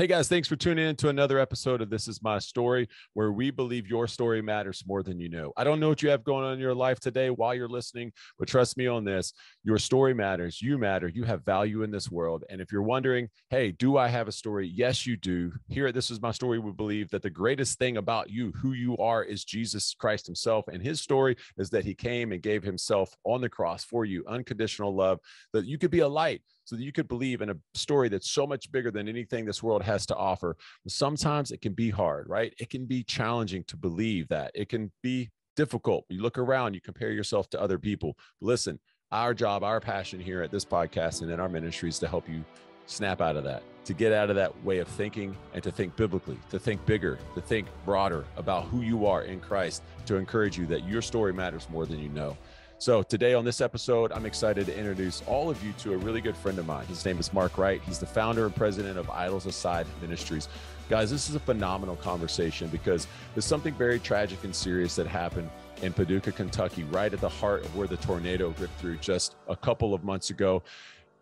Hey guys, thanks for tuning in to another episode of This Is My Story, where we believe your story matters more than you know. I don't know what you have going on in your life today while you're listening, but trust me on this, your story matters, you matter, you have value in this world. And if you're wondering, hey, do I have a story? Yes, you do. Here at This Is My Story, we believe that the greatest thing about you, who you are, is Jesus Christ himself. And his story is that he came and gave himself on the cross for you, unconditional love, that you could be a light, so that you could believe in a story that's so much bigger than anything this world has to offer. Sometimes it can be hard, right? It can be challenging to believe that. It can be difficult. You look around, you compare yourself to other people. Listen, our job, our passion here at this podcast and in our ministry is to help you snap out of that, to get out of that way of thinking and to think biblically, to think bigger, to think broader about who you are in Christ, to encourage you that your story matters more than you know. So today on this episode, I'm excited to introduce all of you to a really good friend of mine. His name is Mark Wright. He's the founder and president of Idols Aside Ministries. Guys, this is a phenomenal conversation because there's something very tragic and serious that happened in Paducah, Kentucky, right at the heart of where the tornado ripped through just a couple of months ago.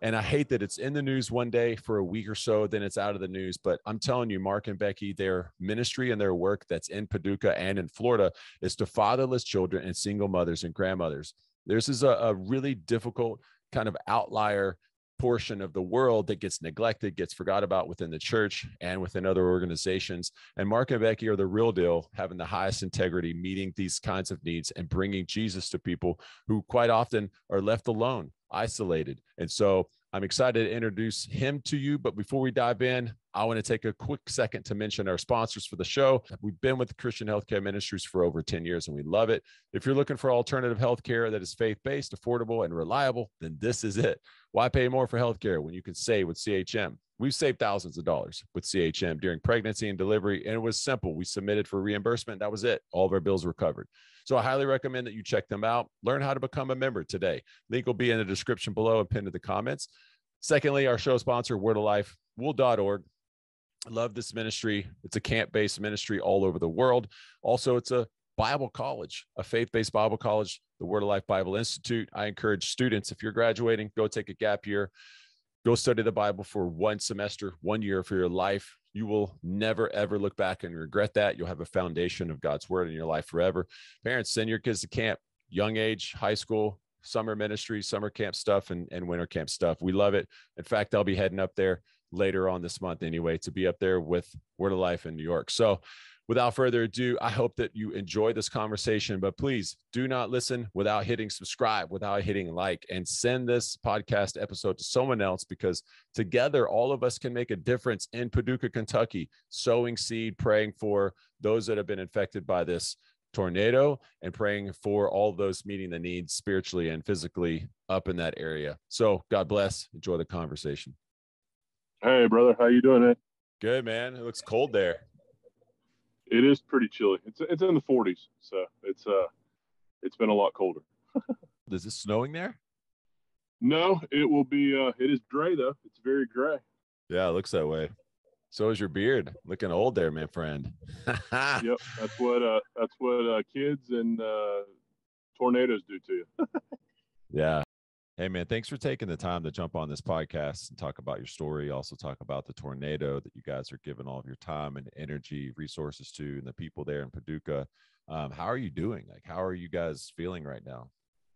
And I hate that it's in the news one day for a week or so, then it's out of the news. But I'm telling you, Mark and Becky, their ministry and their work that's in Paducah and in Florida is to fatherless children and single mothers and grandmothers. This is a really difficult kind of outlier portion of the world that gets neglected, gets forgot about within the church and within other organizations. And Mark and Becky are the real deal, having the highest integrity, meeting these kinds of needs and bringing Jesus to people who quite often are left alone, isolated. And so I'm excited to introduce him to you. But before we dive in, I want to take a quick second to mention our sponsors for the show. We've been with Christian Healthcare Ministries for over 10 years, and we love it. If you're looking for alternative healthcare that is faith-based, affordable, and reliable, then this is it. Why pay more for healthcare when you can save with CHM? We've saved thousands of dollars with CHM during pregnancy and delivery, and it was simple. We submitted for reimbursement. That was it. All of our bills were covered. So I highly recommend that you check them out. Learn how to become a member today. Link will be in the description below and pinned to the comments. Secondly, our show sponsor, Word of Life, wool.org. I love this ministry. It's a camp-based ministry all over the world. Also, it's a Bible college, a faith-based Bible college, the Word of Life Bible Institute. I encourage students, if you're graduating, go take a gap year. Go study the Bible for one semester, 1 year for your life. You will never, ever look back and regret that. You'll have a foundation of God's word in your life forever. Parents, send your kids to camp, young age, high school, summer ministry, summer camp stuff, and winter camp stuff. We love it. In fact, I'll be heading up there later on this month anyway to be up there with Word of Life in New York. So without further ado, I hope that you enjoy this conversation, but please do not listen without hitting subscribe, without hitting like, and send this podcast episode to someone else, because together all of us can make a difference in Paducah, Kentucky, sowing seed, praying for those that have been infected by this tornado, and praying for all those meeting the needs spiritually and physically up in that area. So God bless. Enjoy the conversation. Hey, brother. How you doing, man? Good, man. It looks cold there. It is pretty chilly. It's in the 40s, so it's been a lot colder. Is it snowing there? No, it will be. It is gray though. It's very gray. Yeah, it looks that way. So is your beard. Looking old there, my friend. Yep, that's what kids and tornadoes do to you. Yeah. Hey man, thanks for taking the time to jump on this podcast and talk about your story. Also talk about the tornado that you guys are giving all of your time and energy, resources to, and the people there in Paducah. How are you doing? Like, how are you guys feeling right now?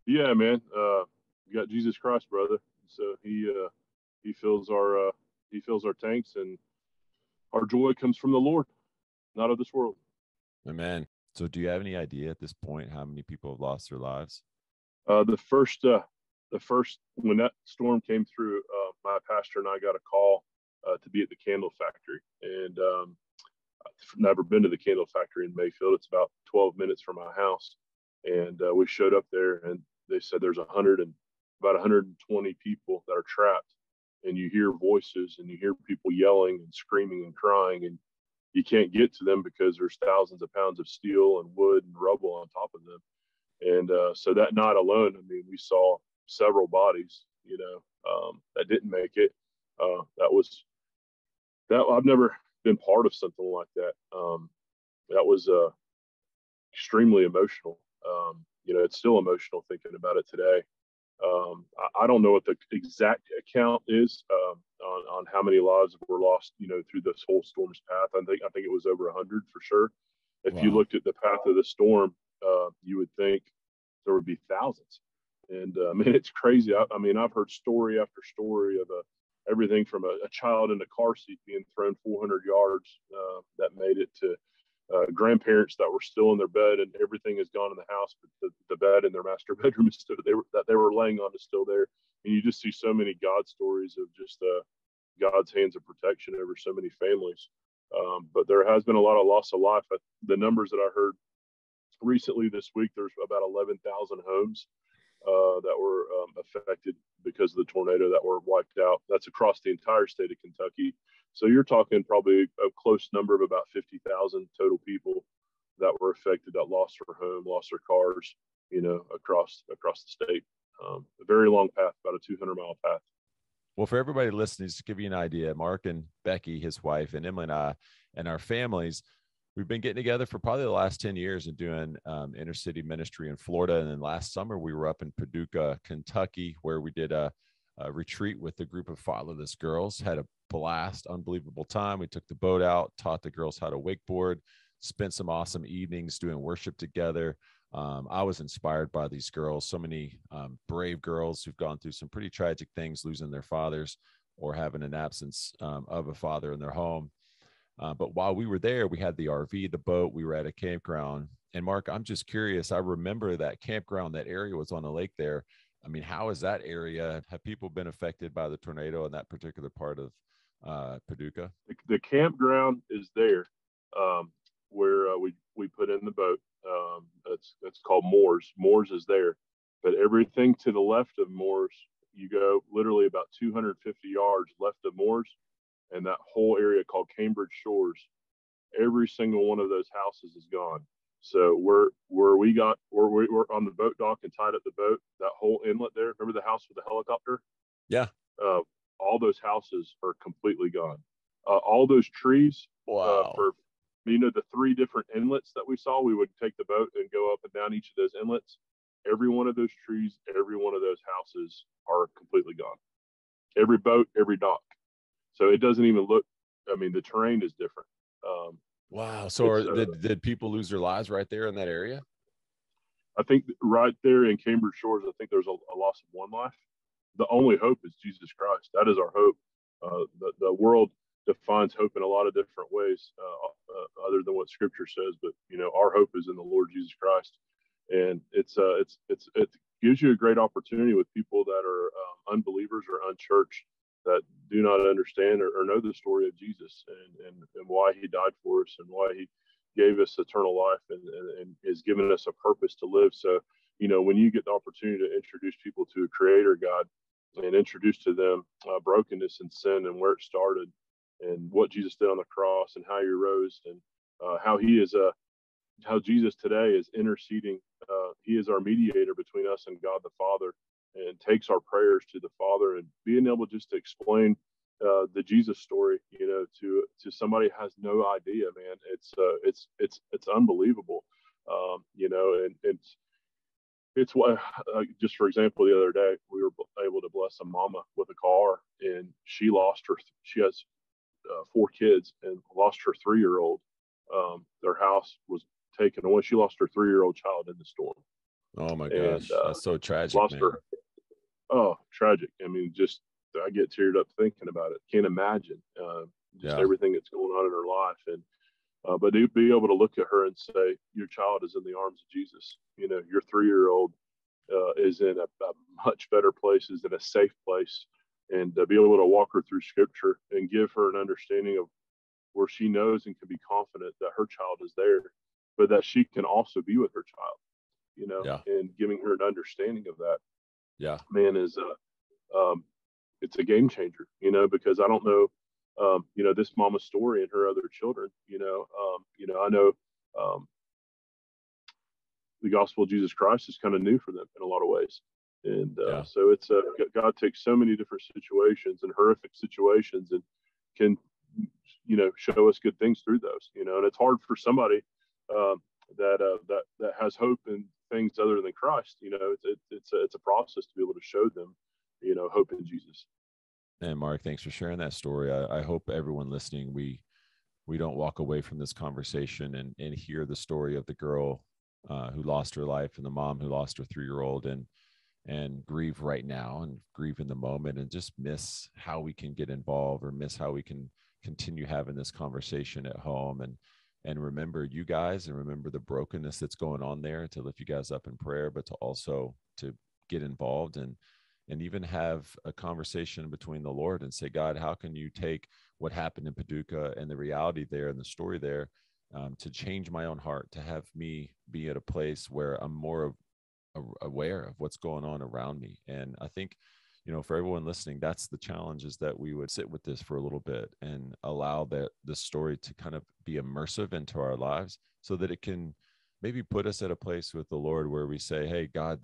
Yeah, man. You got Jesus Christ, brother. So he fills our tanks, and our joy comes from the Lord, not of this world. Amen. So do you have any idea at this point how many people have lost their lives? The first, when that storm came through, my pastor and I got a call to be at the candle factory. And I've never been to the candle factory in Mayfield. It's about 12 minutes from my house. And we showed up there, and they said there's about 120 people that are trapped. And you hear voices, and you hear people yelling and screaming and crying. And you can't get to them because there's thousands of pounds of steel and wood and rubble on top of them. And so that night alone, I mean, we saw several bodies, you know, that didn't make it. I've never been part of something like that. That was extremely emotional. You know, it's still emotional thinking about it today. I don't know what the exact account is on how many lives were lost, you know, through this whole storm's path. I think it was over 100 for sure. If Wow. you looked at the path of the storm, you would think there would be thousands. And I mean, it's crazy. I mean, I've heard story after story of everything from a child in a car seat being thrown 400 yards that made it to grandparents that were still in their bed and everything is gone in the house, but the bed in their master bedroom is still that they were laying on is still there. And you just see so many God stories of just God's hands of protection over so many families. But there has been a lot of loss of life. The numbers that I heard recently this week, there's about 11,000 homes that were affected because of the tornado that were wiped out. That's across the entire state of Kentucky. So you're talking probably a close number of about 50,000 total people that were affected, that lost their home, lost their cars, you know, across the state. A very long path, about a 200-mile path. Well, for everybody listening, just to give you an idea, Mark and Becky, his wife, and Emily and I, and our families, we've been getting together for probably the last 10 years and doing inner city ministry in Florida. And then last summer, we were up in Paducah, Kentucky, where we did a retreat with a group of fatherless girls. Had a blast, unbelievable time. We took the boat out, taught the girls how to wakeboard, spent some awesome evenings doing worship together. I was inspired by these girls, so many brave girls who've gone through some pretty tragic things, losing their fathers or having an absence of a father in their home. But while we were there, we had the RV, the boat, we were at a campground. And Mark, I'm just curious. I remember that campground, that area was on a lake there. I mean, how is that area? Have people been affected by the tornado in that particular part of Paducah? The campground is there where we put in the boat. It's called Moore's. Moore's is there. But everything to the left of Moore's, you go literally about 250 yards left of Moore's, and that whole area called Cambridge Shores, every single one of those houses is gone. So we're on the boat dock and tied up the boat, that whole inlet there, remember the house with the helicopter? Yeah. All those houses are completely gone. All those trees, wow. For, you know, the three different inlets that we saw, we would take the boat and go up and down each of those inlets. Every one of those trees, every one of those houses are completely gone. Every boat, every dock. So it doesn't even look, I mean, the terrain is different. Wow. So did people lose their lives right there in that area? I think right there in Cambridge Shores, I think there's a loss of one life. The only hope is Jesus Christ. That is our hope. The world defines hope in a lot of different ways other than what Scripture says. But, you know, our hope is in the Lord Jesus Christ. And it gives you a great opportunity with people that are unbelievers or unchurched, that do not understand or know the story of Jesus and why he died for us and why he gave us eternal life and has given us a purpose to live. So, you know, when you get the opportunity to introduce people to a creator God and introduce to them brokenness and sin and where it started and what Jesus did on the cross and how he rose and how Jesus today is interceding. He is our mediator between us and God the Father, and takes our prayers to the Father, and being able just to explain the Jesus story, you know, to somebody has no idea, man. It's unbelievable, you know. And it's why, just for example, the other day we were able to bless a mama with a car, and she lost her. She has four kids and lost her 3-year-old. Their house was taken away. She lost her 3-year-old child in the storm. Oh my gosh, and, that's so tragic. Lost her. Oh, tragic. I mean, just, I get teared up thinking about it. Can't imagine just everything that's going on in her life. And, but to be able to look at her and say, your child is in the arms of Jesus. You know, your 3-year-old is in a much better place, is in a safe place. And to be able to walk her through Scripture and give her an understanding of where she knows and can be confident that her child is there, but that she can also be with her child, you know, and giving her an understanding of that. Yeah, man, is it's a game changer, you know, because I don't know, you know, this mama's story and her other children, you know, I know the gospel of Jesus Christ is kind of new for them in a lot of ways. And so it's God takes so many different situations and horrific situations and can, you know, show us good things through those, you know, and it's hard for somebody that has hope and things other than Christ, you know, it's a process to be able to show them, you know, hope in Jesus. And Mark, thanks for sharing that story. I hope everyone listening, we don't walk away from this conversation and hear the story of the girl who lost her life and the mom who lost her 3-year-old and grieve right now and grieve in the moment and just miss how we can get involved or miss how we can continue having this conversation at home and remember you guys and remember the brokenness that's going on there, to lift you guys up in prayer, but to also to get involved and even have a conversation between the Lord and say, God, how can you take what happened in Paducah and the reality there and the story there to change my own heart, to have me be at a place where I'm more aware of what's going on around me. And I think, you know, for everyone listening, that's the challenge, is that we would sit with this for a little bit and allow that the story to kind of be immersive into our lives so that it can maybe put us at a place with the Lord where we say, hey, God,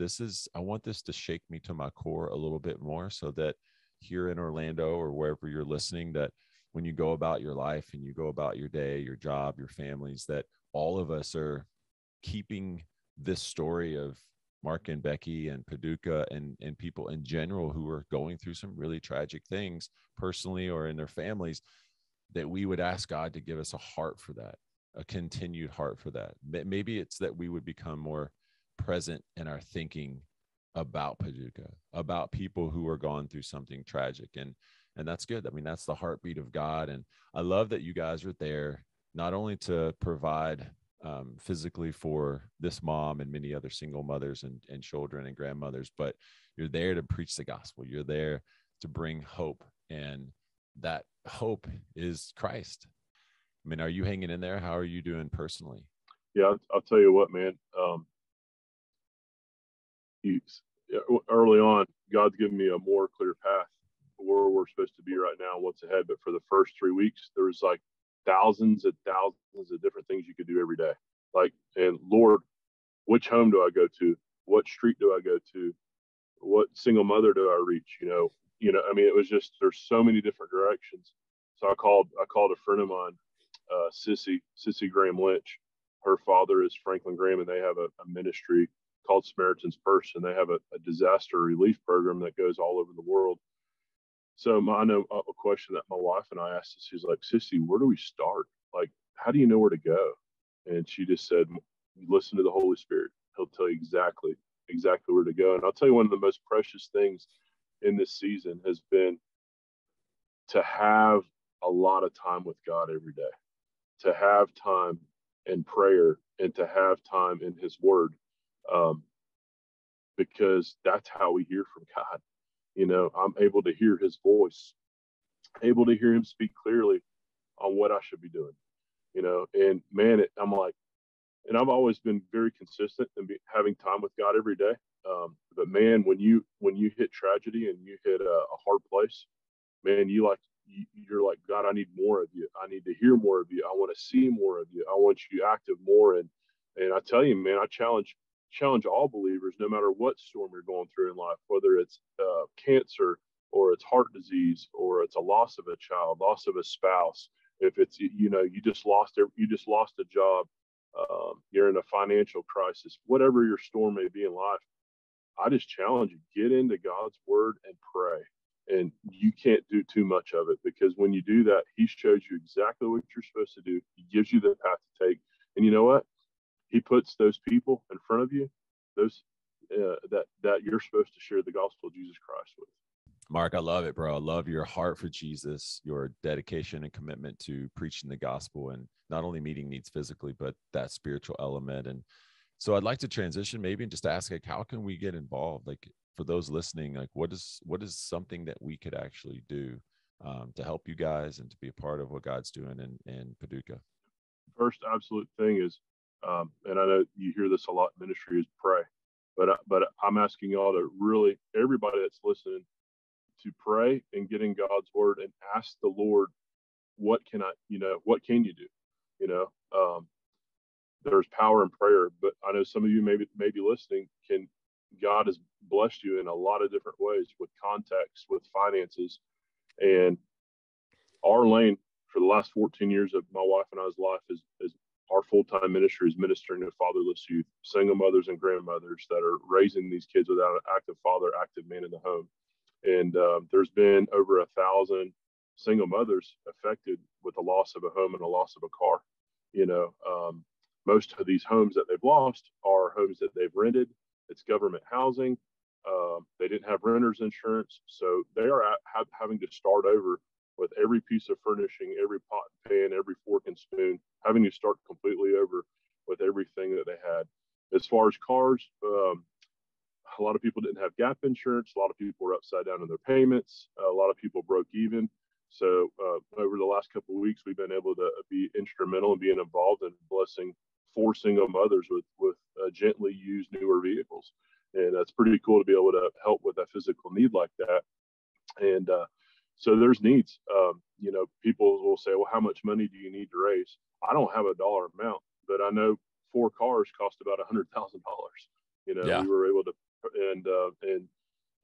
I want this to shake me to my core a little bit more, so that here in Orlando or wherever you're listening, that when you go about your life and you go about your day, your job, your families, that all of us are keeping this story of Mark and Becky and Paducah and people in general who are going through some really tragic things personally or in their families, that we would ask God to give us a heart for that, a continued heart for that. Maybe it's that we would become more present in our thinking about Paducah, about people who are going through something tragic. And that's good. I mean, that's the heartbeat of God. And I love that you guys are there not only to provide physically for this mom and many other single mothers and children and grandmothers, but you're there to preach the gospel. You're there to bring hope, and that hope is Christ. I mean, are you hanging in there? How are you doing personally? Yeah, I'll tell you what, man. Early on, God's given me a more clear path where we're supposed to be right now, what's ahead. But for the first 3 weeks, there was like thousands of different things you could do every day. Like, and Lord, which home do I go to? What street do I go to? What single mother do I reach? You know, I mean, it was just, there's so many different directions. So I called a friend of mine, Sissy Graham Lynch. Her father is Franklin Graham, and they have a ministry called Samaritan's Purse, and they have a disaster relief program that goes all over the world. So I know a question that my wife and I asked, she's like, Sissy, where do we start? Like, how do you know where to go? And she just said, listen to the Holy Spirit. He'll tell you exactly where to go. And I'll tell you, one of the most precious things in this season has been to have a lot of time with God every day, to have time in prayer and to have time in His Word, because that's how we hear from God. You know, I'm able to hear His voice, able to hear Him speak clearly on what I should be doing, you know. And man, I'm like, and I've always been very consistent in having time with God every day. But man, when you hit tragedy and you hit a hard place, man, you're like, God, I need more of you. I need to hear more of you. I want to see more of you. I want you active more. And I tell you, man, I challenge all believers, no matter what storm you're going through in life, whether it's cancer or it's heart disease or it's a loss of a child, loss of a spouse, if it's, you know, you just lost a job, you're in a financial crisis, whatever your storm may be in life, I just challenge you, get into God's Word and pray. And you can't do too much of it, because when you do that, He shows you exactly what you're supposed to do. He gives you the path to take. And you know what? He puts those people in front of you, those that you're supposed to share the gospel of Jesus Christ with. Mark, I love it, bro. I love your heart for Jesus, your dedication and commitment to preaching the gospel, and not only meeting needs physically, but that spiritual element. And so I'd like to transition maybe and just ask, like, how can we get involved? Like, for those listening, like, what is something that we could actually do to help you guys and to be a part of what God's doing in Paducah? First absolute thing is, and I know you hear this a lot in ministry, is pray. But I'm asking y'all to really, everybody that's listening, to pray and get in God's Word and ask the Lord, what can you do? You know, there's power in prayer, but I know some of you maybe listening, God has blessed you in a lot of different ways, with contacts, with finances. And our lane for the last 14 years of my wife and I's life has our full-time ministry is ministering to fatherless youth, single mothers and grandmothers that are raising these kids without an active father, active man in the home. And there's been over 1,000 single mothers affected with the loss of a home and the loss of a car. You know, most of these homes that they've lost are homes that they've rented. It's government housing. They didn't have renter's insurance. So they are having to start over with every piece of furnishing, every pot and pan, every fork and spoon, having to start completely over with everything that they had. As far as cars, a lot of people didn't have gap insurance. A lot of people were upside down in their payments. A lot of people broke even. So over the last couple of weeks, we've been able to be instrumental in being involved in blessing 4 single mothers with gently used newer vehicles. And that's pretty cool to be able to help with a physical need like that. And so there's needs. You know, people will say, well, how much money do you need to raise? I don't have a dollar amount, but I know 4 cars cost about $100,000. You know, yeah. We were able to, and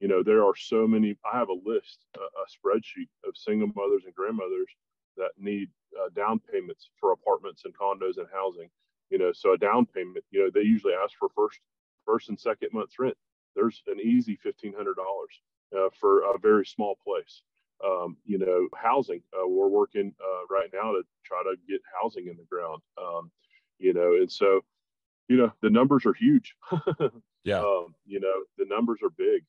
you know, there are so many. I have a list, a spreadsheet of single mothers and grandmothers that need down payments for apartments and condos and housing. You know, so a down payment, you know, they usually ask for first and second month's rent. There's an easy $1,500 for a very small place. You know, housing, we're working right now to try to get housing in the ground, you know, and so, you know, the numbers are huge. Yeah. You know, the numbers are big.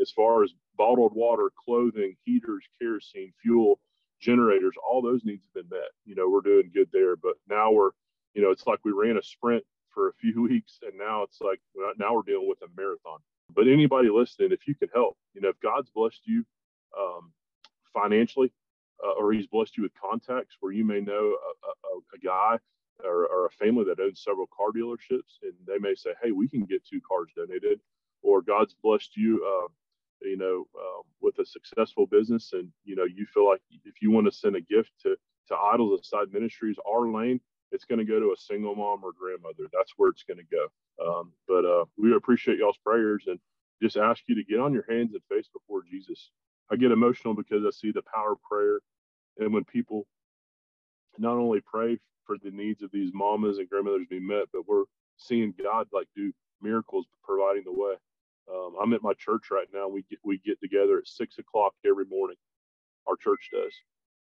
As far as bottled water, clothing, heaters, kerosene, fuel, generators, all those needs have been met. You know, we're doing good there, but now we're, you know, it's like we ran a sprint for a few weeks, and now it's like, now we're dealing with a marathon. But anybody listening, if you can help, you know, if God's blessed you financially, or he's blessed you with contacts where you may know a guy or a family that owns several car dealerships, and they may say, hey, we can get 2 cars donated. Or God's blessed you, you know, with a successful business, and, you know, you feel like if you want to send a gift to Idols Aside Ministries, our lane, it's going to go to a single mom or grandmother. That's where it's going to go. But we appreciate y'all's prayers, and just ask you to get on your hands and face before Jesus. I get emotional because I see the power of prayer. And when people not only pray for the needs of these mamas and grandmothers to be met, but we're seeing God like do miracles, providing the way. I'm at my church right now. We get together at 6:00 every morning. Our church does.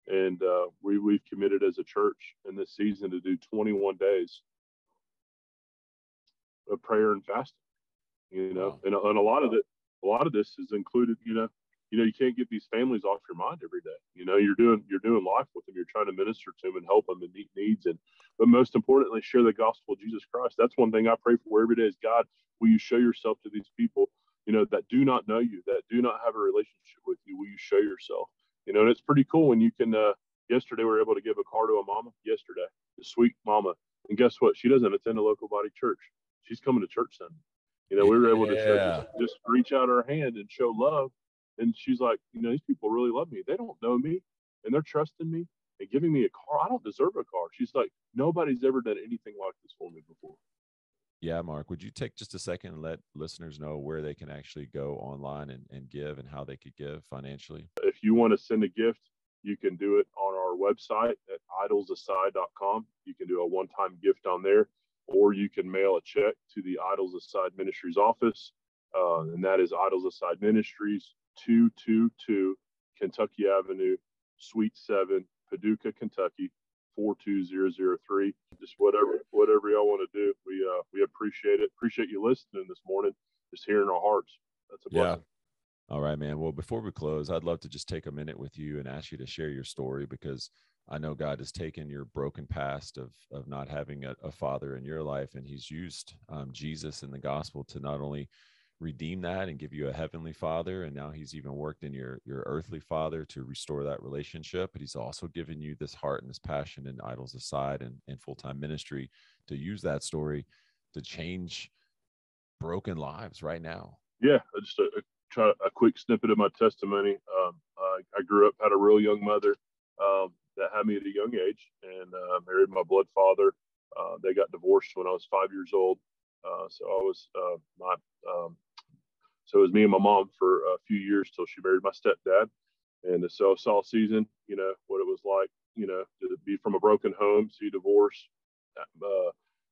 And we've committed as a church in this season to do 21 days of prayer and fasting, you know, wow. and a lot of this is included, you know, you can't get these families off your mind every day. You know, you're doing life with them. You're trying to minister to them and help them and meet needs. And, but most importantly, share the gospel of Jesus Christ. That's one thing I pray for every day is, God, will you show yourself to these people, you know, that do not know you, that do not have a relationship with you? Will you show yourself? You know, and it's pretty cool when you can, yesterday we were able to give a car to a mama yesterday, the sweet mama. And guess what? She doesn't attend a local body church. She's coming to church Sunday. You know, we were able to just reach out our hand and show love. And she's like, you know, these people really love me. They don't know me, and they're trusting me and giving me a car. I don't deserve a car. She's like, nobody's ever done anything like this for me before. Yeah, Mark, would you take just a second and let listeners know where they can actually go online and give, and how they could give financially? If you want to send a gift, you can do it on our website at idolsaside.com. You can do a one-time gift on there, or you can mail a check to the Idols Aside Ministries office, and that is Idols Aside Ministries, 222 Kentucky Avenue, Suite 7, Paducah, Kentucky, 42003. Just whatever y'all want to do, we appreciate it. Appreciate you listening this morning, just hearing our hearts. That's a blessing. Yeah. All right, man. Well, before we close, I'd love to just take a minute with you and ask you to share your story, because I know God has taken your broken past of not having a father in your life, and He's used Jesus and the gospel to not only redeem that and give you a heavenly father, and now He's even worked in your earthly father to restore that relationship, but He's also given you this heart and this passion and Idols Aside and full-time ministry to use that story to change broken lives right now. Yeah, just a quick snippet of my testimony. I grew up, had a real young mother that had me at a young age, and married my blood father. They got divorced when I was 5 years old. So it was me and my mom for a few years till she married my stepdad. And so I saw a season, you know, what it was like, you know, to be from a broken home, see divorce,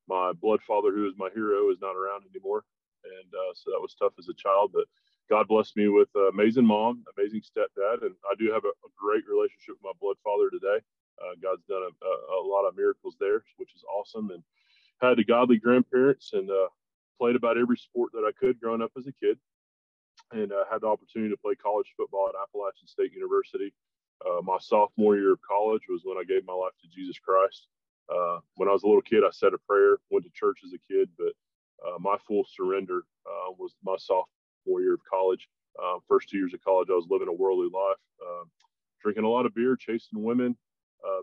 my blood father, who is my hero, is not around anymore. And so that was tough as a child, but God blessed me with an amazing mom, amazing stepdad. And I do have a great relationship with my blood father today. God's done a lot of miracles there, which is awesome. And had the godly grandparents and played about every sport that I could growing up as a kid. And I had the opportunity to play college football at Appalachian State University. My sophomore year of college was when I gave my life to Jesus Christ. When I was a little kid, I said a prayer, went to church as a kid, but my full surrender was my sophomore year of college. First 2 years of college, I was living a worldly life, drinking a lot of beer, chasing women,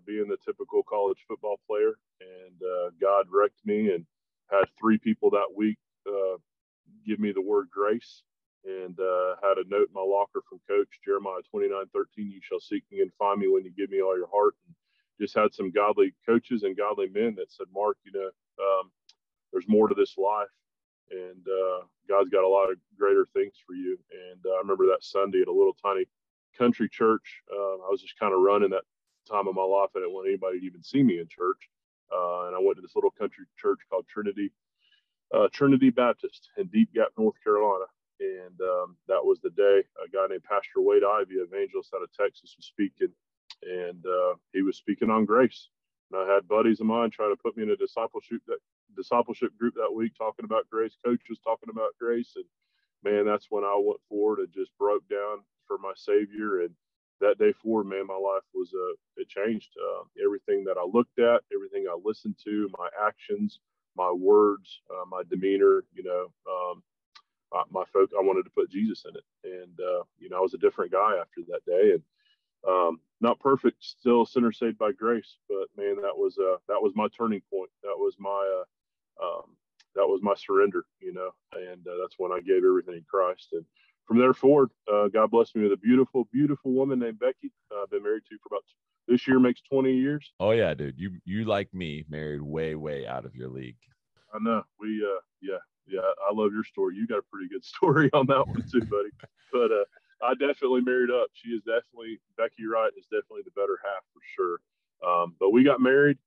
being the typical college football player. And God wrecked me and had three people that week give me the word grace. And had a note in my locker from Coach, Jeremiah 29:13, you shall seek me and find me when you give me all your heart. And just had some godly coaches and godly men that said, Mark, you know, there's more to this life. And God's got a lot of greater things for you. And I remember that Sunday at a little tiny country church. I was just kind of running that time of my life. I didn't want anybody to even see me in church. And I went to this little country church called Trinity Baptist in Deep Gap, North Carolina. And that was the day a guy named Pastor Wade Ivey, evangelist out of Texas, was speaking. And he was speaking on grace. And I had buddies of mine try to put me in a discipleship group that week, talking about grace, coaches talking about grace. And, man, that's when I went forward and just broke down for my Savior. And that day forward, man, my life was it changed. Everything that I looked at, everything I listened to, my actions, my words, my demeanor, you know, I wanted to put Jesus in it. And, you know, I was a different guy after that day, and not perfect, still sinner saved by grace, but man, that was my turning point. That was my surrender, you know, and that's when I gave everything to Christ. And from there forward, God blessed me with a beautiful, beautiful woman named Becky. I've been married to for about this year makes 20 years. Oh yeah, dude. You like me, married way out of your league. I know. We, yeah, I love your story. You got a pretty good story on that one too, buddy. But I definitely married up. She is definitely, Becky Wright is definitely the better half for sure. But we got married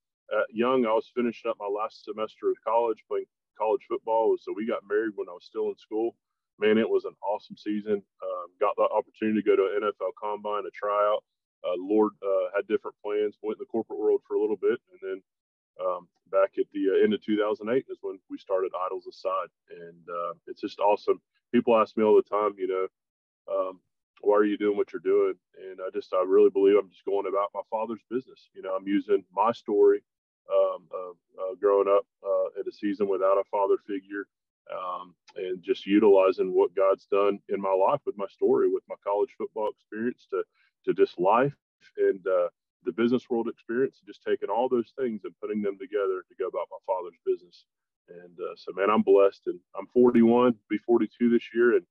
young. I was finishing up my last semester of college, playing college football. So we got married when I was still in school. Man, it was an awesome season. Got the opportunity to go to an NFL combine, a tryout. Lord had different plans. Went in the corporate world for a little bit, and then back at the end of 2008 is when we started Idols Aside. And it's just awesome. People ask me all the time, you know, why are you doing what you're doing? And I really believe I'm just going about my father's business. You know, I'm using my story of growing up at a season without a father figure, and just utilizing what God's done in my life with my story, with my college football experience to this life and the business world experience, and just taking all those things and putting them together to go about my father's business. And so, man, I'm blessed, and I'm 41, be 42 this year. And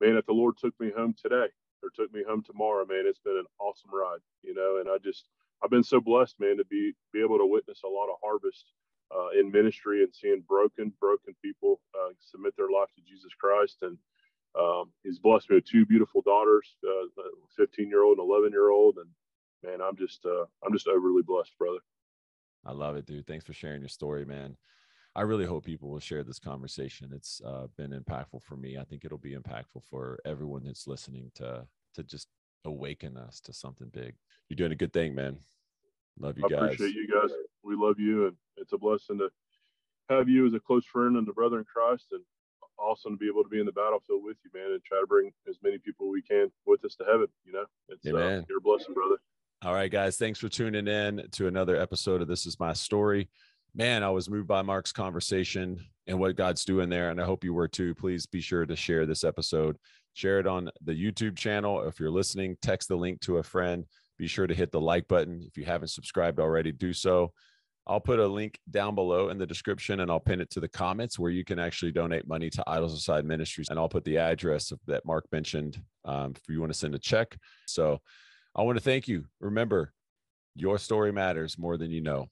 man, if the Lord took me home today or took me home tomorrow, man, it's been an awesome ride, you know. And I've been so blessed, man, to be able to witness a lot of harvest in ministry and seeing broken people submit their life to Jesus Christ. And he's blessed me with two beautiful daughters, a 15-year-old and 11-year-old. And man, I'm just overly blessed, brother. I love it, dude. Thanks for sharing your story, man. I really hope people will share this conversation. It's been impactful for me. I think it'll be impactful for everyone that's listening to just awaken us to something big. You're doing a good thing, man. Love you guys. I appreciate you guys. We love you, and it's a blessing to have you as a close friend and a brother in Christ, and awesome to be able to be in the battlefield with you, man, and try to bring as many people we can with us to heaven. You know, it's you're a blessing, brother. All right, guys. Thanks for tuning in to another episode of This Is My Story. Man, I was moved by Mark's conversation and what God's doing there, and I hope you were too. Please be sure to share this episode. Share it on the YouTube channel. If you're listening, text the link to a friend. Be sure to hit the like button. If you haven't subscribed already, do so. I'll put a link down below in the description, and I'll pin it to the comments where you can actually donate money to Idols Aside Ministries, and I'll put the address that Mark mentioned if you want to send a check. So I want to thank you. Remember, your story matters more than you know.